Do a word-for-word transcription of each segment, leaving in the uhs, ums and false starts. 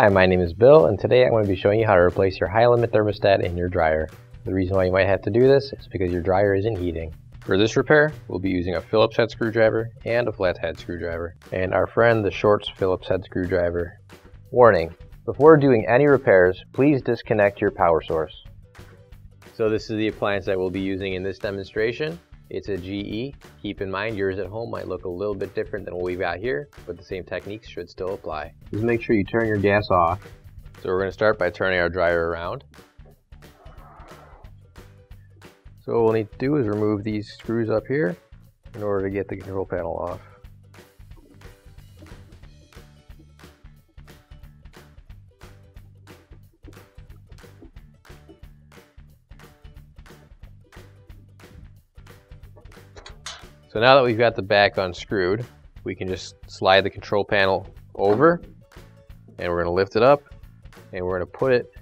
Hi, my name is Bill, and today I'm going to be showing you how to replace your high limit thermostat in your dryer. The reason why you might have to do this is because your dryer isn't heating. For this repair, we'll be using a Phillips head screwdriver and a flat head screwdriver, and our friend the Schwartz Phillips head screwdriver. Warning: before doing any repairs, please disconnect your power source. So this is the appliance that we'll be using in this demonstration. It's a G E. Keep in mind, yours at home might look a little bit different than what we've got here, but the same techniques should still apply. Just make sure you turn your gas off. So we're going to start by turning our dryer around. So what we'll need to do is remove these screws up here in order to get the control panel off. So now that we've got the back unscrewed, we can just slide the control panel over, and we're going to lift it up, and we're going to put it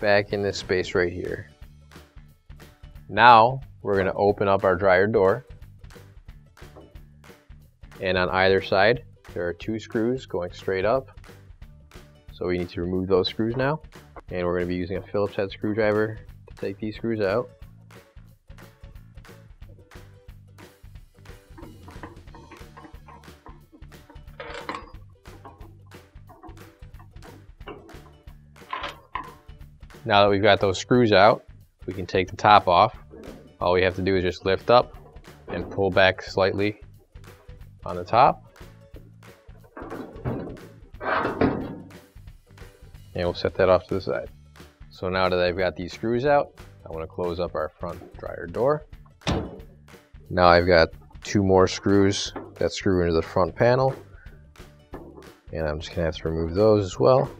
back in this space right here. Now we're going to open up our dryer door, and on either side there are two screws going straight up, so we need to remove those screws now, and we're going to be using a Phillips head screwdriver to take these screws out. Now that we've got those screws out, we can take the top off. All we have to do is just lift up and pull back slightly on the top. And we'll set that off to the side. So now that I've got these screws out, I want to close up our front dryer door. Now I've got two more screws that screw into the front panel. And I'm just going to have to remove those as well.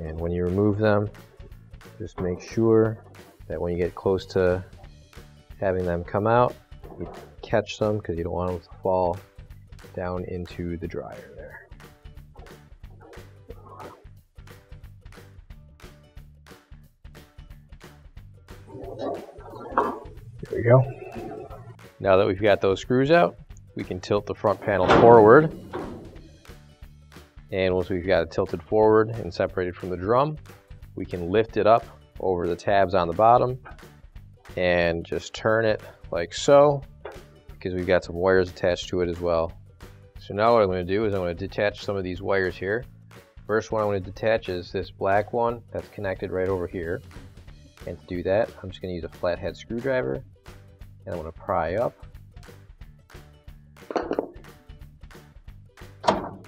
And when you remove them, just make sure that when you get close to having them come out, you catch them, because you don't want them to fall down into the dryer there. There we go. Now that we've got those screws out, we can tilt the front panel forward. And once we've got it tilted forward and separated from the drum, we can lift it up over the tabs on the bottom and just turn it like so, because we've got some wires attached to it as well. So now what I'm going to do is I'm going to detach some of these wires here. First one I'm going to detach is this black one that's connected right over here. And to do that, I'm just going to use a flathead screwdriver, and I'm going to pry up.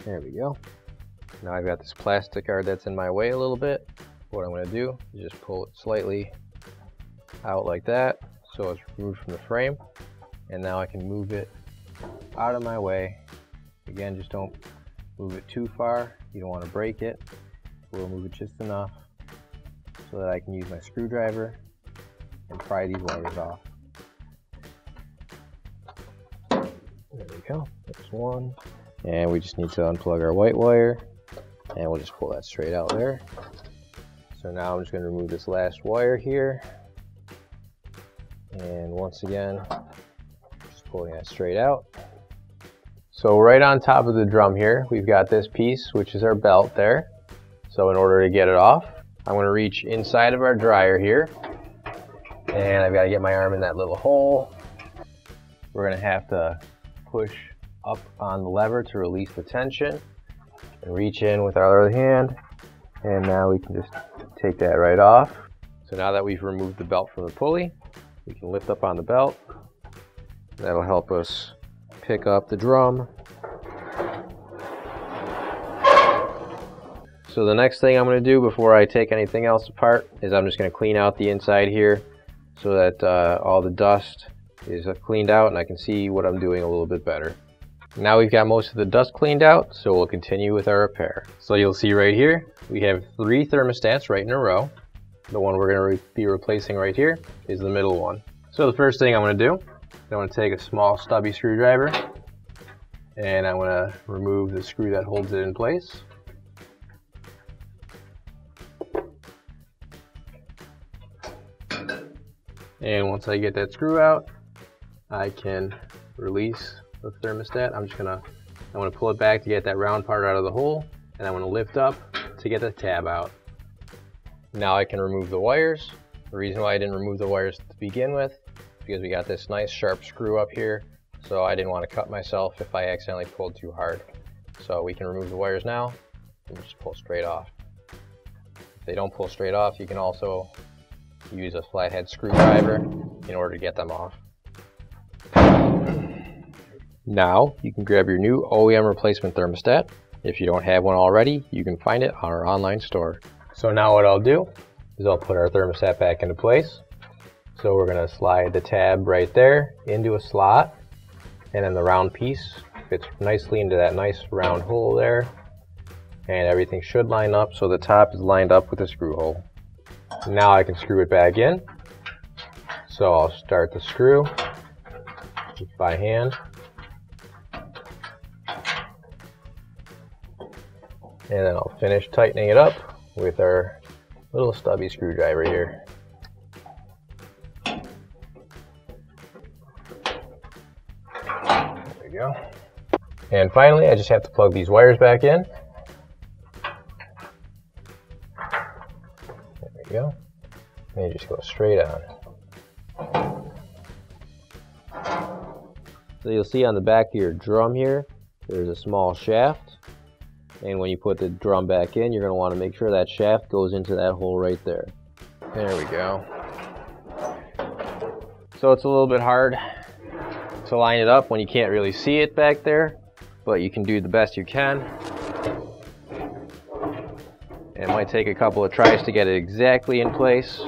There we go. Now I've got this plastic guard that's in my way a little bit. What I'm going to do is just pull it slightly out like that, so it's removed from the frame. And now I can move it out of my way. Again, just don't move it too far. You don't want to break it. We'll move it just enough so that I can use my screwdriver and pry these wires off. There we go. That's one. And we just need to unplug our white wire. And we'll just pull that straight out there. So now I'm just going to remove this last wire here. And once again, just pulling that straight out. So right on top of the drum here, we've got this piece, which is our belt there. So in order to get it off, I'm going to reach inside of our dryer here. And I've got to get my arm in that little hole. We're going to have to push up on the lever to release the tension. Reach in with our other hand, and now we can just take that right off. So now that we've removed the belt from the pulley, we can lift up on the belt. That'll help us pick up the drum. So the next thing I'm going to do before I take anything else apart is I'm just going to clean out the inside here so that uh, all the dust is cleaned out and I can see what I'm doing a little bit better. Now we've got most of the dust cleaned out, so we'll continue with our repair. So you'll see right here, we have three thermostats right in a row. The one we're going to be replacing right here is the middle one. So the first thing I'm going to do, I'm going to take a small stubby screwdriver, and I'm going to remove the screw that holds it in place. And once I get that screw out, I can release the thermostat. I'm just going to I want to pull it back to get that round part out of the hole, and I want to lift up to get the tab out. Now I can remove the wires. The reason why I didn't remove the wires to begin with is because we got this nice sharp screw up here, so I didn't want to cut myself if I accidentally pulled too hard. So we can remove the wires now and just pull straight off. If they don't pull straight off, you can also use a flathead screwdriver in order to get them off. Now you can grab your new O E M replacement thermostat. If you don't have one already, you can find it on our online store. So now what I'll do is I'll put our thermostat back into place. So we're going to slide the tab right there into a slot, and then the round piece fits nicely into that nice round hole there, and everything should line up so the top is lined up with the screw hole. Now I can screw it back in. So I'll start the screw by hand, and then I'll finish tightening it up with our little stubby screwdriver here. There we go. And finally, I just have to plug these wires back in. There we go. And you just go straight on. So you'll see on the back of your drum here, there's a small shaft. And when you put the drum back in, you're going to want to make sure that shaft goes into that hole right there. There we go. So it's a little bit hard to line it up when you can't really see it back there, but you can do the best you can. It might take a couple of tries to get it exactly in place.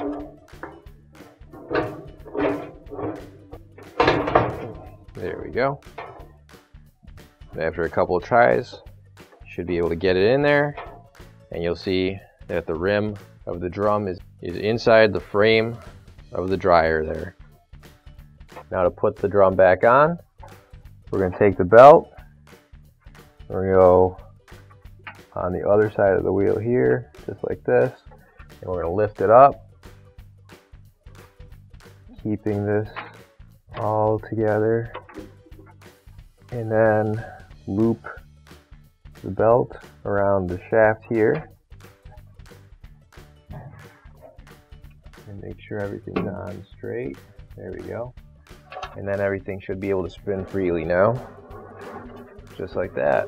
There we go. After a couple of tries, should be able to get it in there, and you'll see that the rim of the drum is, is inside the frame of the dryer there. Now to put the drum back on, we're going to take the belt, we're going to go on the other side of the wheel here, just like this, and we're going to lift it up, keeping this all together, and then loop the belt around the shaft here and make sure everything's on straight. There we go. And then everything should be able to spin freely now, just like that.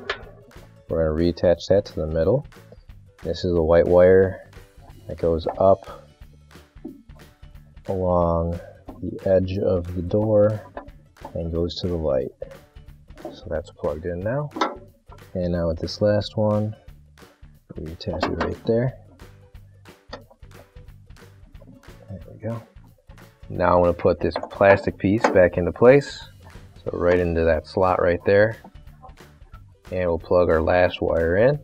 We're going to reattach that to the middle. This is the white wire that goes up along the edge of the door and goes to the light. So that's plugged in now. And now with this last one, we attach it right there. There we go. Now I'm going to put this plastic piece back into place. So right into that slot right there. And we'll plug our last wire in.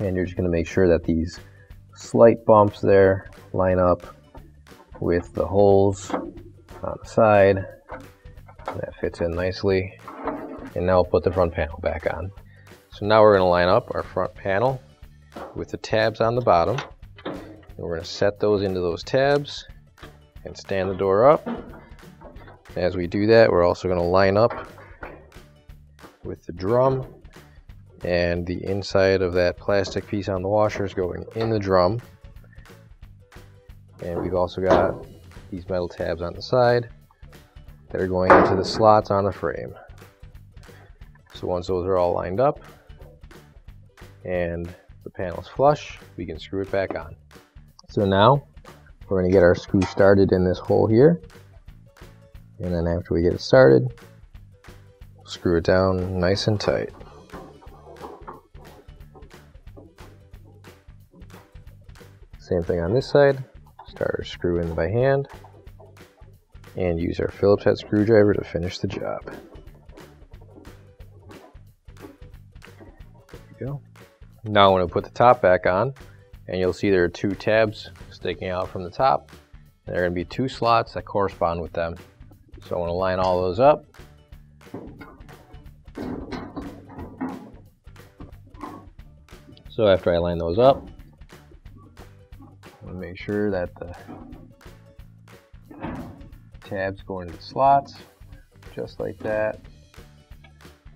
And you're just going to make sure that these slight bumps there line up with the holes on the side. And that fits in nicely. And now we'll put the front panel back on. So now we're going to line up our front panel with the tabs on the bottom. And we're going to set those into those tabs and stand the door up. As we do that, we're also going to line up with the drum, and the inside of that plastic piece on the washer is going in the drum. And we've also got these metal tabs on the side that are going into the slots on the frame. So once those are all lined up and the panel's flush, we can screw it back on. So now we're going to get our screw started in this hole here. And then after we get it started, we'll screw it down nice and tight. Same thing on this side. Start our screw in by hand and use our Phillips head screwdriver to finish the job. Go. Now I'm going to put the top back on, and you'll see there are two tabs sticking out from the top. There are going to be two slots that correspond with them. So I want to line all those up. So after I line those up, I'm going to make sure that the tabs go into the slots, just like that.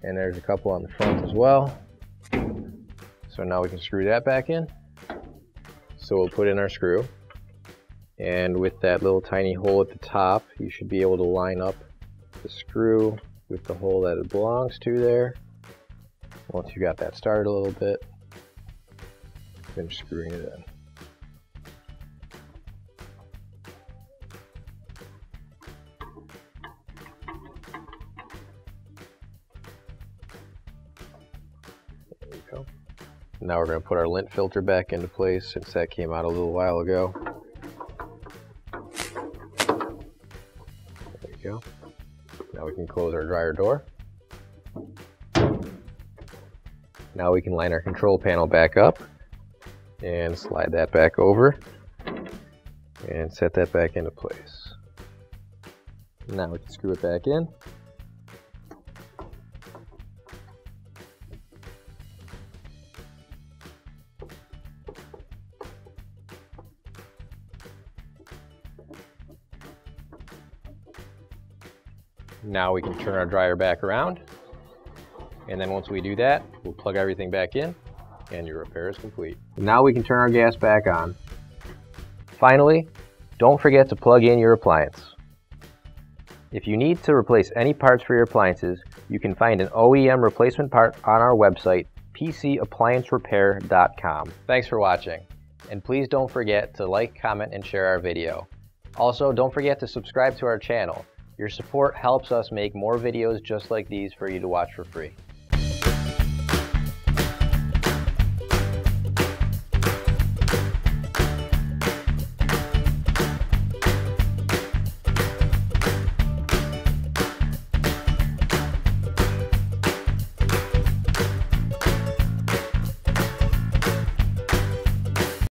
and there's a couple on the front as well. So now we can screw that back in. So we'll put in our screw, and with that little tiny hole at the top, you should be able to line up the screw with the hole that it belongs to there. Once you got that started a little bit, finish screwing it in. Now we're going to put our lint filter back into place since that came out a little while ago. There you go. Now we can close our dryer door. Now we can line our control panel back up and slide that back over and set that back into place. Now we can screw it back in. Now we can turn our dryer back around, and then once we do that, we'll plug everything back in and your repair is complete. Now we can turn our gas back on. Finally, don't forget to plug in your appliance. If you need to replace any parts for your appliances, you can find an O E M replacement part on our website, P C appliance repair dot com. Thanks for watching, and please don't forget to like, comment, and share our video. Also, don't forget to subscribe to our channel. Your support helps us make more videos just like these for you to watch for free.